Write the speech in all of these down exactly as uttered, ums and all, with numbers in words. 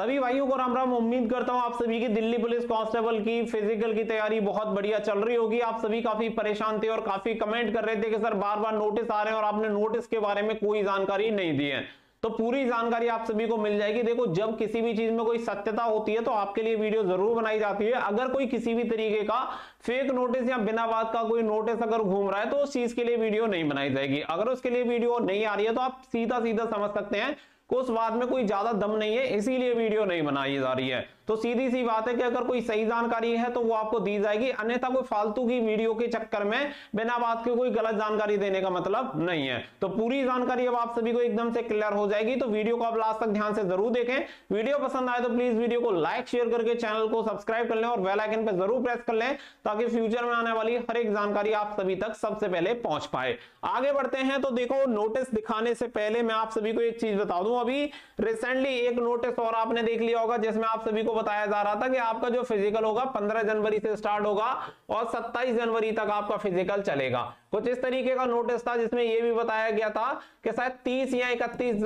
सभी भाइयों को राम राम। उम्मीद करता हूं आप सभी की दिल्ली पुलिस कांस्टेबल की फिजिकल की तैयारी बहुत बढ़िया चल रही होगी। आप सभी काफी परेशान थे और काफी कमेंट कर रहे थे कि सर बार बार नोटिस आ रहे हैं और आपने नोटिस के बारे में कोई जानकारी नहीं दी है, तो पूरी जानकारी आप सभी को मिल जाएगी। देखो, जब किसी भी चीज में कोई सत्यता होती है तो आपके लिए वीडियो जरूर बनाई जाती है। अगर कोई किसी भी तरीके का फेक नोटिस या बिना बात का कोई नोटिस अगर घूम रहा है तो उस चीज के लिए वीडियो नहीं बनाई जाएगी। अगर उसके लिए वीडियो नहीं आ रही है तो आप सीधा सीधा समझ सकते हैं कि उस बात में कोई ज्यादा दम नहीं है, इसीलिए वीडियो नहीं बनाई जा रही है। तो सीधी सी बात है कि अगर कोई सही जानकारी है तो वो आपको दी जाएगी, अन्यथा कोई फालतू की वीडियो के चक्कर में बिना बात के कोई गलत जानकारी देने का मतलब नहीं है। तो पूरी जानकारी अब आप सभी को एकदम से क्लियर हो जाएगी, तो वीडियो को आप लास्ट तक ध्यान से जरूर देखें। वीडियो पसंद आए तो प्लीज वीडियो को लाइक शेयर करके चैनल को सब्सक्राइब कर लें और बेल आइकन पर जरूर प्रेस कर लें, ताकि फ्यूचर में आने वाली हर एक जानकारी आप सभी तक सबसे पहले पहुंच पाए। आगे बढ़ते हैं। तो देखो, नोटिस दिखाने से पहले मैं आप सभी को एक चीज बता दूं। अभी रिसेंटली एक नोटिस और आपने देख लिया होगा जिसमें आप सभी को बताया जा रहा था कि आपका जो फिजिकल होगा पंद्रह जनवरी से स्टार्ट होगा और सत्ताईस जनवरी तक आपका फिजिकल चलेगा। कुछ इस तरीके का नोटिस था जिसमें यह भी बताया गया था कि शायद तीस या इकतीस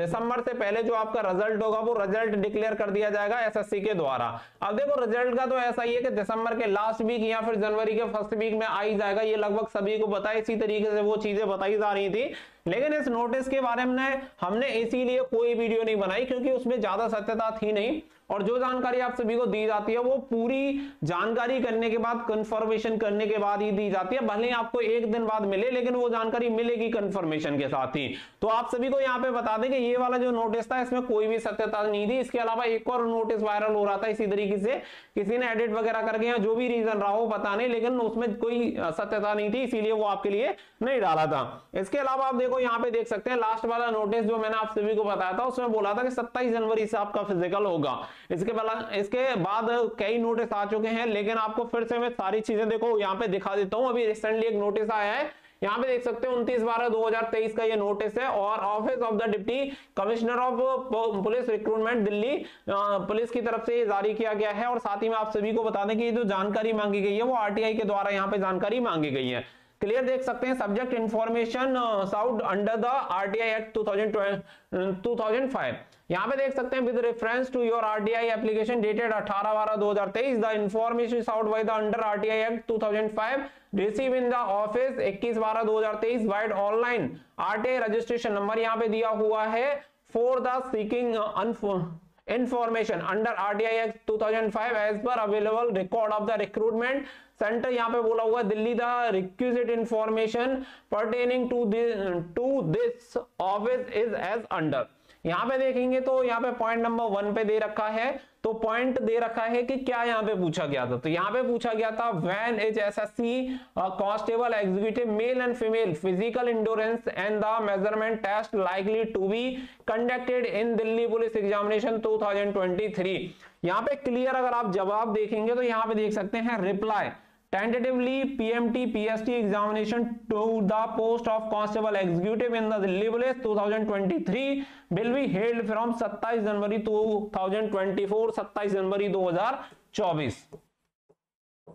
दिसंबर से पहले जो आपका रिजल्ट होगा वो रिजल्ट डिक्लेयर कर दिया जाएगा एसएससी के द्वारा। अब देखो, रिजल्ट का तो ऐसा ही है कि दिसंबर के लास्ट वीक या फिर जनवरी के फर्स्ट वीक में आ ही जाएगा, ये लगभग सभी को पता है। इसी तरीके से वो चीजें बताई जा रही थी, लेकिन इस नोटिस के बारे में हमने इसीलिए कोई वीडियो नहीं बनाई क्योंकि उसमें ज्यादा सत्यता थी नहीं, और जो जानकारी आप सभी को दी जाती है वो पूरी जानकारी करने के बाद, कंफर्मेशन करने के बाद ही दी जाती है। भले ही आपको एक दिन बाद मिले लेकिन वो जानकारी मिलेगी कंफर्मेशन के साथ ही। तो आप सभी को यहाँ पे बता दें कि ये वाला जो नोटिस था इसमें कोई भी सत्यता नहीं थी। इसके अलावा एक और नोटिस वायरल हो रहा था इसी तरीके से, किसी ने एडिट वगैरह करके या जो भी रीजन रहा हो पता नहीं, लेकिन उसमें कोई सत्यता नहीं थी, इसीलिए वो आपके लिए नहीं डाला था। इसके अलावा आप देखो यहाँ पे देख सकते हैं, लास्ट वाला नोटिस जो मैंने आप सभी को बताया था उसमें बोला था कि सत्ताईस जनवरी से आपका फिजिकल होगा। इसके बाद इसके बाद कई नोटिस आ चुके हैं, लेकिन आपको फिर से मैं सारी चीजें देखो यहाँ पे दिखा देता हूं। अभी रिसेंटली एक नोटिस आया है, यहाँ पे देख सकते हैं उनतीस बारह दो हज़ार तेईस का ये नोटिस है, और office of the deputy commissioner of police recruitment Delhi police की तरफ से जारी किया गया है। और साथ ही में आप सभी को बता दें कि ये जो जानकारी मांगी गई है वो आरटीआई के द्वारा यहाँ पे जानकारी मांगी गई है। क्लियर देख सकते हैं, subject information sought under the RTI act दो हज़ार पाँच। यहाँ पे देख सकते हैं, with reference to your RTI application dated अठारह बारह दो हज़ार तेईस the information sought by the under RTI act दो हज़ार पाँच रिसीव इन द ऑफिस इक्कीस बारह दो हज़ार तेईस by online RTI registration number यहाँ पे दिया हुआ है for the seeking information under RTI act दो हज़ार पाँच as per available record of the recruitment centre. यहाँ पे बोला हुआ Delhi the requisite information pertaining to to this office is as under. यहाँ पे देखेंगे तो यहाँ पे पॉइंट नंबर वन पे दे रखा है, तो पॉइंट दे रखा है कि क्या यहाँ पे पूछा गया था। तो यहाँ पे पूछा गया था when is SSC constable executive male and female physical endurance and the measurement test likely to be conducted in Delhi police examination दो हज़ार तेईस। यहाँ पे क्लियर अगर आप जवाब देखेंगे तो यहाँ पे देख सकते हैं reply tentatively P M T P S T examination to the post of constable executive in the Delhi Police दो हज़ार तेईस will be held from सत्ताईस जनवरी दो हज़ार चौबीस सत्ताईस जनवरी दो हज़ार चौबीस।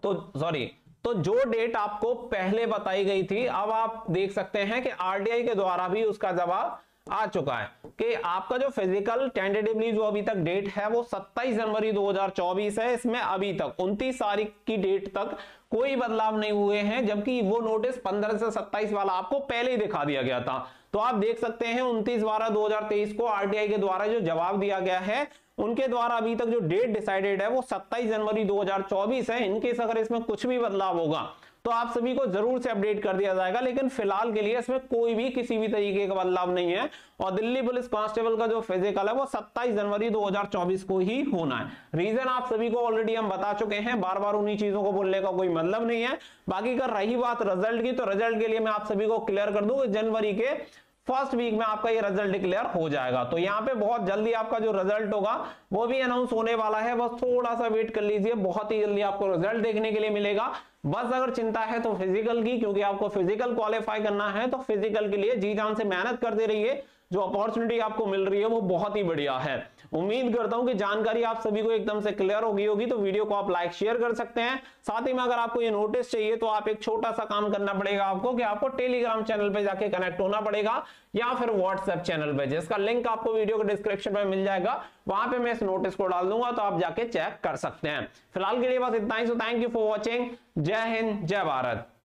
तो सॉरी, तो जो डेट आपको पहले बताई गई थी अब आप देख सकते हैं कि आरटीआई के द्वारा भी उसका जवाब आ चुका है कि आपका जो फिजिकल टेंटेटिवली जो अभी तक डेट है वो सत्ताईस जनवरी दो हज़ार चौबीस है। इसमें अभी तक उनतीस तारीख की डेट तक कोई बदलाव नहीं हुए हैं, जबकि वो नोटिस पंद्रह से सत्ताईस वाला आपको पहले ही दिखा दिया गया था। तो आप देख सकते हैं उनतीस बारह दो हज़ार तेईस को आरटीआई के द्वारा जो जवाब दिया गया है उनके द्वारा अभी तक जो डेट डिसाइडेड है वो सत्ताईस जनवरी दो हज़ार चौबीस है। इनकेस अगर इसमें कुछ भी बदलाव होगा तो आप सभी को जरूर से अपडेट कर दिया जाएगा, लेकिन फिलहाल के लिए इसमें कोई भी किसी भी तरीके का बदलाव नहीं है। और दिल्ली पुलिस कांस्टेबल का जो फिजिकल है वो सत्ताईस जनवरी दो हज़ार चौबीस को ही होना है। रीजन आप सभी को ऑलरेडी हम बता चुके हैं, बार बार उन्हीं चीजों को बोलने का कोई मतलब नहीं है। बाकी कर रही बात रिजल्ट की, तो रिजल्ट के लिए मैं आप सभी को क्लियर कर दूं, जनवरी के फर्स्ट वीक में आपका ये रिजल्ट डिक्लेयर हो जाएगा। तो यहाँ पे बहुत जल्दी आपका जो रिजल्ट होगा वो भी अनाउंस होने वाला है, बस थोड़ा सा वेट कर लीजिए, बहुत ही जल्दी आपको रिजल्ट देखने के लिए मिलेगा। बस अगर चिंता है तो फिजिकल की, क्योंकि आपको फिजिकल क्वालिफाई करना है, तो फिजिकल के लिए जी जान से मेहनत करते रहिए। जो अपॉर्चुनिटी आपको मिल रही है वो बहुत ही बढ़िया है। उम्मीद करता हूं कि जानकारी आप सभी को एकदम से क्लियर हो गई होगी। तो वीडियो को आप लाइक शेयर कर सकते हैं। साथ ही में अगर आपको ये नोटिस चाहिए तो आप एक छोटा सा काम करना पड़ेगा आपको कि आपको टेलीग्राम चैनल पे जाके कनेक्ट होना पड़ेगा या फिर व्हाट्सएप चैनल पे, जिसका लिंक आपको वीडियो के डिस्क्रिप्शन में मिल जाएगा। वहां पे मैं इस नोटिस को डाल दूंगा, तो आप जाके चेक कर सकते हैं। फिलहाल के लिए बस इतना ही। So thank you for watching. जय हिंद, जय भारत।